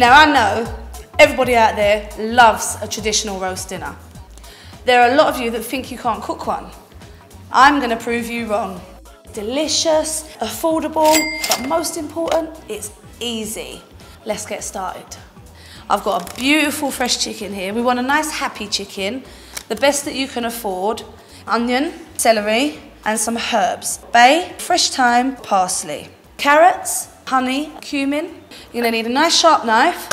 Now I know everybody out there loves a traditional roast dinner. There are a lot of you that think you can't cook one. I'm going to prove you wrong. Delicious, affordable, but most important, it's easy. Let's get started. I've got a beautiful fresh chicken here. We want a nice happy chicken, the best that you can afford. Onion, celery, and some herbs. Bay, fresh thyme, parsley. Carrots, honey, cumin. You're gonna need a nice sharp knife,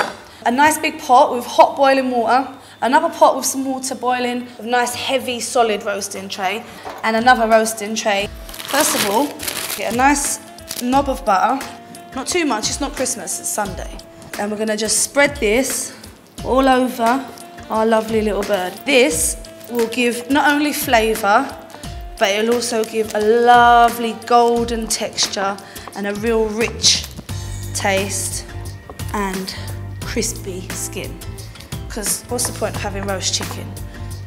a nice big pot with hot boiling water, another pot with some water boiling, a nice heavy solid roasting tray, and another roasting tray. First of all, get a nice knob of butter. Not too much, it's not Christmas, it's Sunday. And we're gonna just spread this all over our lovely little bird. This will give not only flavour, but it'll also give a lovely golden texture and a real rich taste and crispy skin. Because what's the point of having roast chicken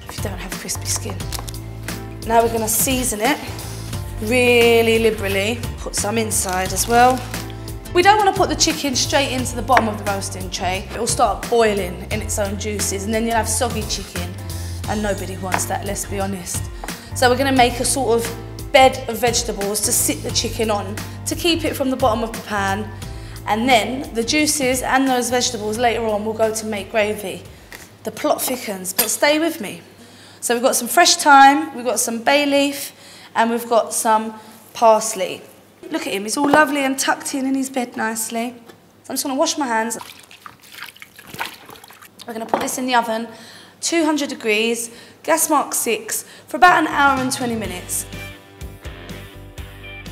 if you don't have crispy skin? Now we're going to season it really liberally. Put some inside as well. We don't want to put the chicken straight into the bottom of the roasting tray. It'll start boiling in its own juices and then you'll have soggy chicken and nobody wants that, let's be honest. So we're going to make a sort of bed of vegetables to sit the chicken on, to keep it from the bottom of the pan, and then the juices and those vegetables later on will go to make gravy. The plot thickens, but stay with me. So we've got some fresh thyme, we've got some bay leaf, and we've got some parsley. Look at him, he's all lovely and tucked in his bed nicely. So I'm just going to wash my hands. We're going to put this in the oven, 200 degrees, gas mark 6, for about an hour and 20 minutes.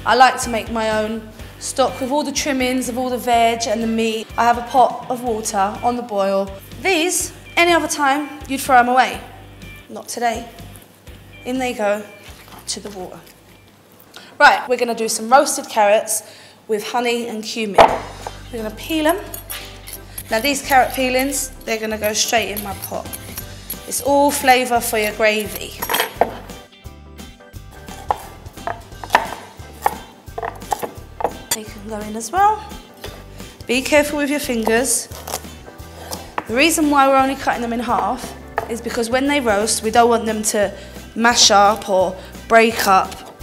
I like to make my own stock with all the trimmings of all the veg and the meat. I have a pot of water on the boil. These, any other time, you'd throw them away. Not today. In they go to the water. Right, we're going to do some roasted carrots with honey and cumin. We're going to peel them. Now these carrot peelings, they're going to go straight in my pot. It's all flavour for your gravy. They can go in as well. Be careful with your fingers. The reason why we're only cutting them in half is because when they roast, we don't want them to mash up or break up.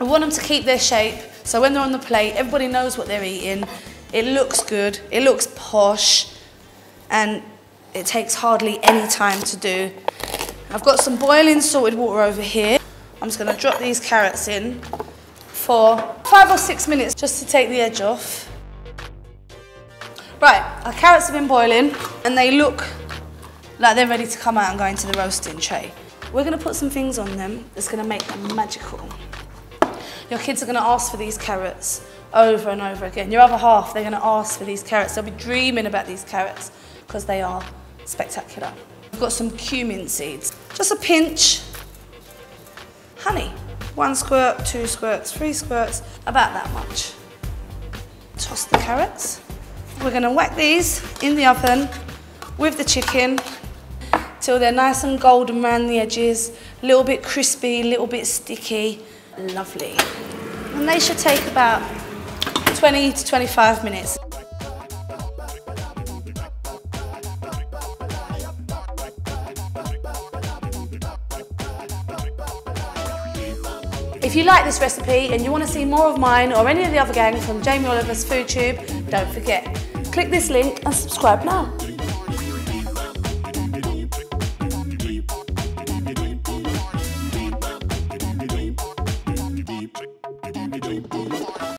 We want them to keep their shape, so when they're on the plate, everybody knows what they're eating. It looks good, it looks posh, and it takes hardly any time to do. I've got some boiling salted water over here. I'm just going to drop these carrots in for 5 or 6 minutes just to take the edge off. Right, our carrots have been boiling, and they look like they're ready to come out and go into the roasting tray. We're going to put some things on them that's going to make them magical. Your kids are going to ask for these carrots over and over again. Your other half, they're going to ask for these carrots. They'll be dreaming about these carrots because they are spectacular. We've got some cumin seeds. Just a pinch. Honey. 1 squirt, 2 squirts, 3 squirts, about that much. Toss the carrots. We're going to whack these in the oven with the chicken till they're nice and golden around the edges, a little bit crispy, a little bit sticky. Lovely. And they should take about 20 to 25 minutes. If you like this recipe and you want to see more of mine or any of the other gang from Jamie Oliver's Food Tube, don't forget, click this link and subscribe now.